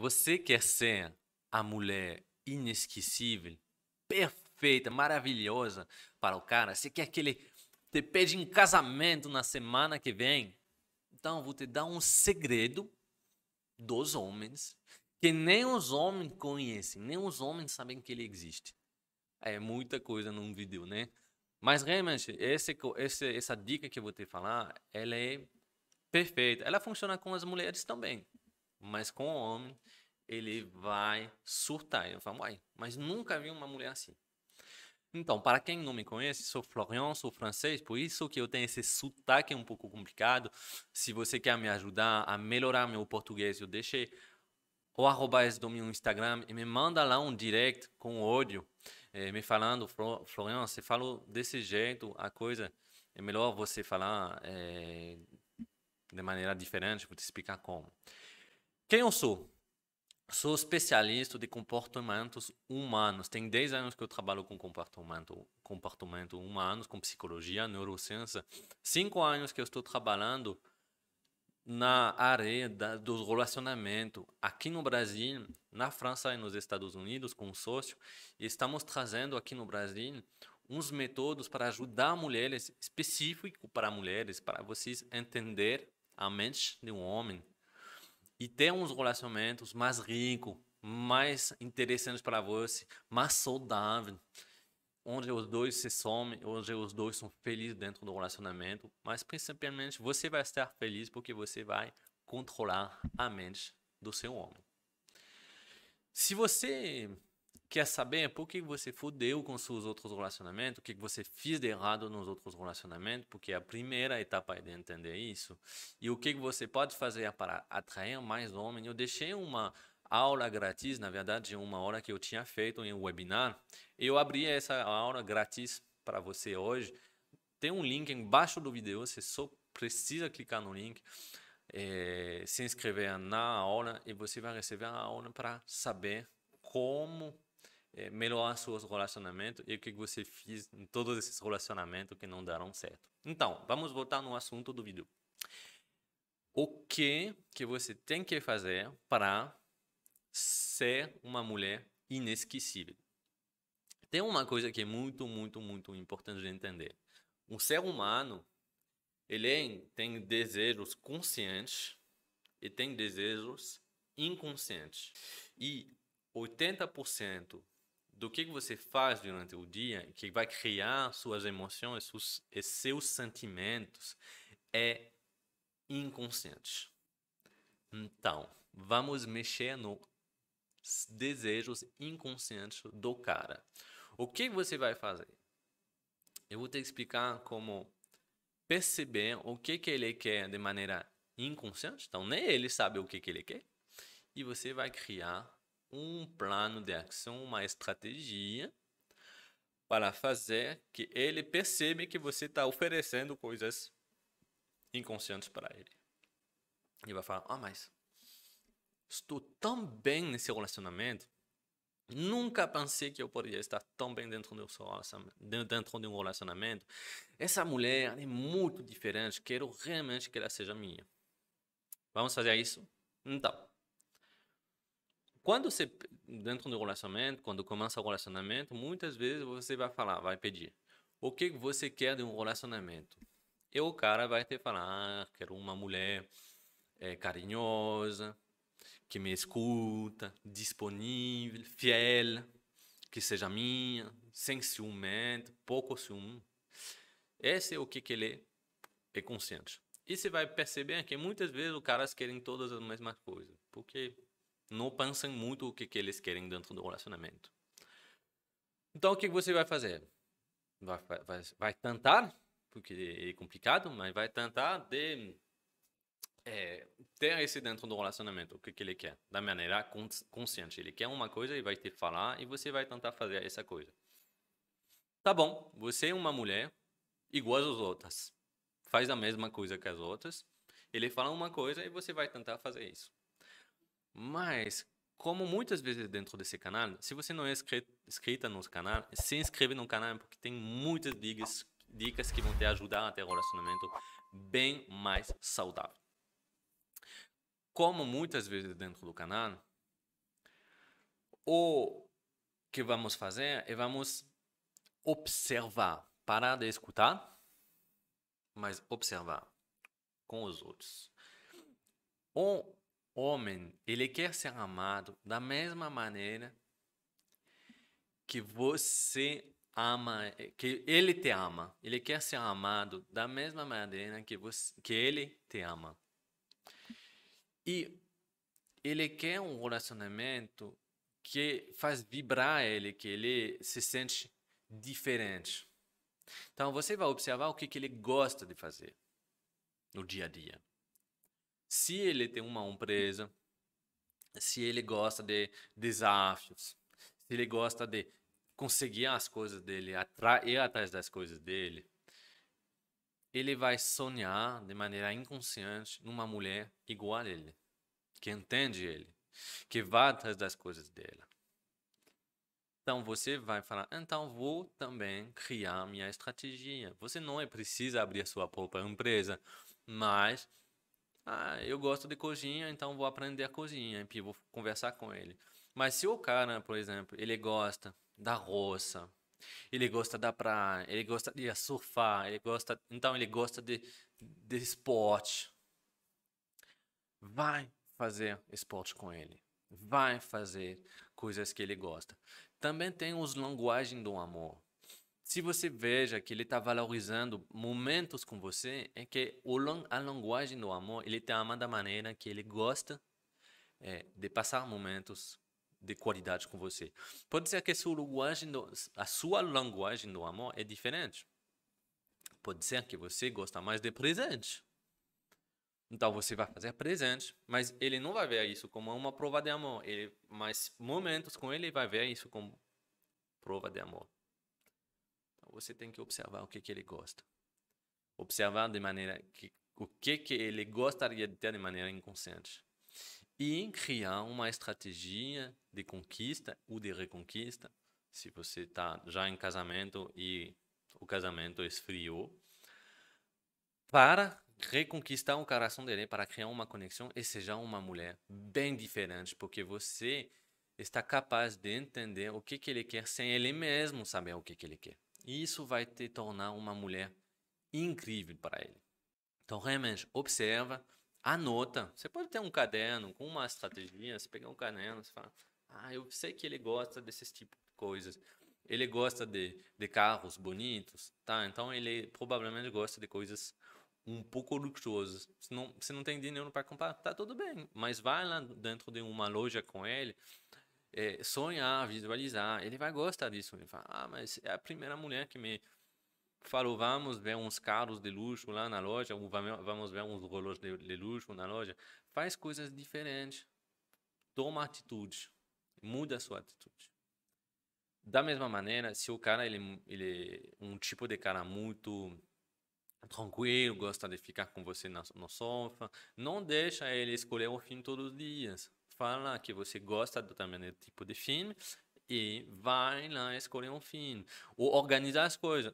Você quer ser a mulher inesquecível, perfeita, maravilhosa para o cara? Você quer que ele te pede em casamento na semana que vem? Então, vou te dar um segredo dos homens que nem os homens conhecem, nem os homens sabem que ele existe. É muita coisa num vídeo, né? Mas realmente, essa dica que eu vou te falar, ela é perfeita. Ela funciona com as mulheres também, mas com o homem, ele vai surtar. Ele fala, uai, mas nunca vi uma mulher assim. Então, para quem não me conhece, sou Florian, sou francês, por isso que eu tenho esse sotaque um pouco complicado. Se você quer me ajudar a melhorar meu português, eu deixei o @ do meu Instagram e me manda lá um direct com ódio, me falando, Florian, você falou desse jeito, a coisa é melhor você falar de maneira diferente, vou te explicar como. Quem eu sou? Sou especialista de comportamentos humanos. Tem 10 anos que eu trabalho com comportamento humano, com psicologia, neurociência. 5 anos que eu estou trabalhando na área dos relacionamentos aqui no Brasil, na França e nos Estados Unidos, com um sócio. E estamos trazendo aqui no Brasil uns métodos para ajudar mulheres, específico para mulheres, para vocês entender a mente de um homem e ter uns relacionamentos mais ricos, mais interessantes para você, mais saudáveis, onde os dois se somem, onde os dois são felizes dentro do relacionamento, mas principalmente você vai estar feliz porque você vai controlar a mente do seu homem. Se você quer saber por que você fodeu com seus outros relacionamentos, o que você fez de errado nos outros relacionamentos, porque a primeira etapa é de entender isso, e o que você pode fazer para atrair mais homens, eu deixei uma aula grátis, na verdade, uma aula que eu tinha feito em um webinar, e eu abri essa aula grátis para você hoje. Tem um link embaixo do vídeo, você só precisa clicar no link, se inscrever na aula, e você vai receber a aula para saber como melhorar seus relacionamentos e o que você fez em todos esses relacionamentos que não deram certo. Então, vamos voltar no assunto do vídeo. O que você tem que fazer para ser uma mulher inesquecível? Tem uma coisa que é muito importante de entender. Um ser humano, ele tem desejos conscientes e tem desejos inconscientes. E 80% do que você faz durante o dia, que vai criar suas emoções e seus sentimentos, é inconsciente. Então, vamos mexer nos desejos inconscientes do cara. O que você vai fazer? Eu vou te explicar como perceber o que ele quer de maneira inconsciente. Então, nem ele sabe o que ele quer. E você vai criar um plano de ação, uma estratégia para fazer que ele perceba que você está oferecendo coisas inconscientes para ele. Ele vai falar, mas estou tão bem nesse relacionamento, nunca pensei que eu poderia estar tão bem dentro de um relacionamento. Essa mulher é muito diferente, quero realmente que ela seja minha. Vamos fazer isso? Então, quando você, dentro do relacionamento, quando começa o relacionamento, muitas vezes você vai falar, vai pedir, o que você quer de um relacionamento? E o cara vai te falar, quero uma mulher carinhosa, que me escuta, disponível, fiel, que seja minha, sem ciumento, pouco ciúme. Esse é o que ele é consciente. E você vai perceber que muitas vezes os caras querem todas as mesmas coisas, porque não pensam muito o que eles querem dentro do relacionamento. Então, o que você vai fazer? Vai tentar, porque é complicado, mas vai tentar de ter esse dentro do relacionamento, o que ele quer, da maneira consciente. Ele quer uma coisa e vai te falar, e você vai tentar fazer essa coisa. Tá bom, você é uma mulher igual às outras. Faz a mesma coisa que as outras. Ele fala uma coisa e você vai tentar fazer isso. Mas, como muitas vezes dentro desse canal, se você não é inscrita no canal, se inscreve no canal, porque tem muitas dicas que vão te ajudar a ter um relacionamento bem mais saudável. Como muitas vezes dentro do canal, o que vamos fazer é vamos observar, parar de escutar, mas observar com os outros. Um homem, ele quer ser amado da mesma maneira que você ama, que ele te ama. Ele quer ser amado da mesma maneira que ele te ama. E ele quer um relacionamento que faz vibrar ele, que ele se sente diferente. Então, você vai observar o que ele gosta de fazer no dia a dia. Se ele tem uma empresa, se ele gosta de desafios, se ele gosta de conseguir as coisas dele, ir atrás das coisas dele, ele vai sonhar de maneira inconsciente numa mulher igual a ele, que entende ele, que vai atrás das coisas dela. Então você vai falar, então vou também criar minha estratégia. Você não precisa abrir a sua própria empresa, mas eu gosto de cozinha, então vou aprender a cozinha e vou conversar com ele. Mas se o cara, por exemplo, ele gosta da roça, ele gosta da praia, ele gosta de surfar, então ele gosta de esporte, vai fazer esporte com ele, vai fazer coisas que ele gosta. Também tem os linguagens do amor. Se você veja que ele está valorizando momentos com você, é que a linguagem do amor, ele te ama da maneira que ele gosta de passar momentos de qualidade com você. Pode ser que a sua linguagem do amor é diferente. Pode ser que você gosta mais de presente. Então você vai fazer presente, mas ele não vai ver isso como uma prova de amor. Mas momentos com ele vai ver isso como prova de amor. Então você tem que observar o que ele gosta. Observar de maneira o que ele gostaria de ter de maneira inconsciente. E criar uma estratégia de conquista ou de reconquista. Se você está já em casamento e o casamento esfriou, para reconquistar o coração dele, para criar uma conexão e seja uma mulher bem diferente, porque você está capaz de entender o que ele quer sem ele mesmo saber o que ele quer. E isso vai te tornar uma mulher incrível para ele. Então, realmente, observa, anota. Você pode ter um caderno com uma estratégia, você pega um caderno, você fala, eu sei que ele gosta desses tipos de coisas. Ele gosta de carros bonitos, tá? Então, ele provavelmente gosta de coisas um pouco luxuosas. Se não tem dinheiro para comprar, tá tudo bem, mas vai lá dentro de uma loja com ele, sonhar, visualizar, ele vai gostar disso. Ele fala, mas é a primeira mulher que me falou, vamos ver uns carros de luxo lá na loja, ou vamos ver uns relógios de luxo na loja. Faz coisas diferentes, toma atitude, muda a sua atitude. Da mesma maneira, se o cara ele é um tipo de cara muito tranquilo, gosta de ficar com você no sofá, não deixa ele escolher o filme todos os dias. Fala que você gosta também do tipo de filme e vai lá escolher um filme. Ou organizar as coisas.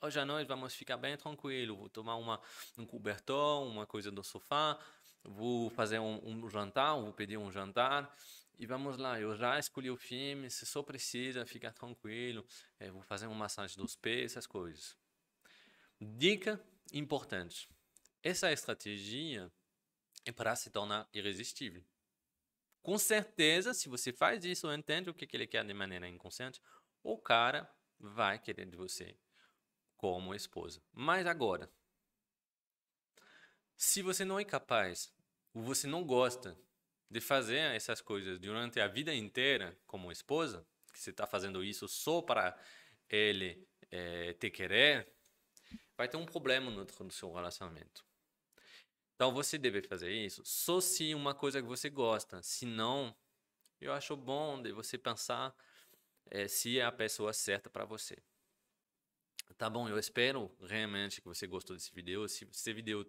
Hoje à noite vamos ficar bem tranquilo, vou tomar um cobertor, uma coisa do sofá, vou fazer um jantar, vou pedir um jantar e vamos lá. Eu já escolhi o filme, se só precisa ficar tranquilo, vou fazer uma massagem dos pés, essas coisas. Dica importante. Essa estratégia é para se tornar irresistível. Com certeza, se você faz isso, entende o que ele quer de maneira inconsciente, o cara vai querer de você como esposa. Mas agora, se você não é capaz, ou você não gosta de fazer essas coisas durante a vida inteira como esposa, que você está fazendo isso só para ele te querer, vai ter um problema no seu relacionamento. Então, você deve fazer isso só se uma coisa que você gosta. Se não, eu acho bom de você pensar se é a pessoa certa para você. Tá bom, eu espero realmente que você gostou desse vídeo. Se esse vídeo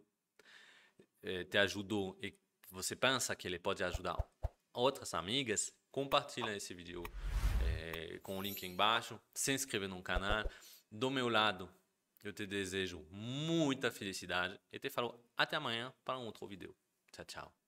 te ajudou e você pensa que ele pode ajudar outras amigas, compartilha esse vídeo com o link embaixo. Se inscreva no canal. Do meu lado, eu te desejo muita felicidade e te falo até amanhã para um outro vídeo. Tchau, tchau.